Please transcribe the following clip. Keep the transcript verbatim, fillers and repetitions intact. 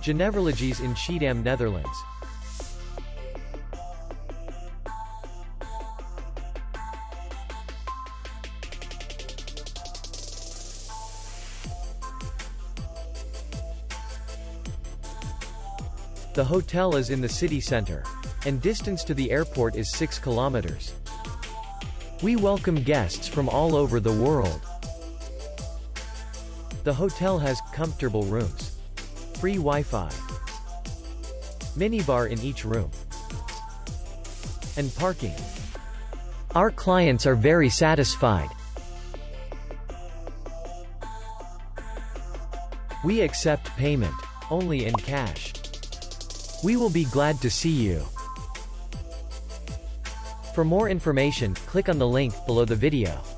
Jeneverlogies in Schiedam, Netherlands. The hotel is in the city center, and distance to the airport is six kilometers. We welcome guests from all over the world. The hotel has comfortable rooms, free Wi-Fi, minibar in each room, and parking. Our clients are very satisfied. We accept payment only in cash. We will be glad to see you. For more information, click on the link below the video.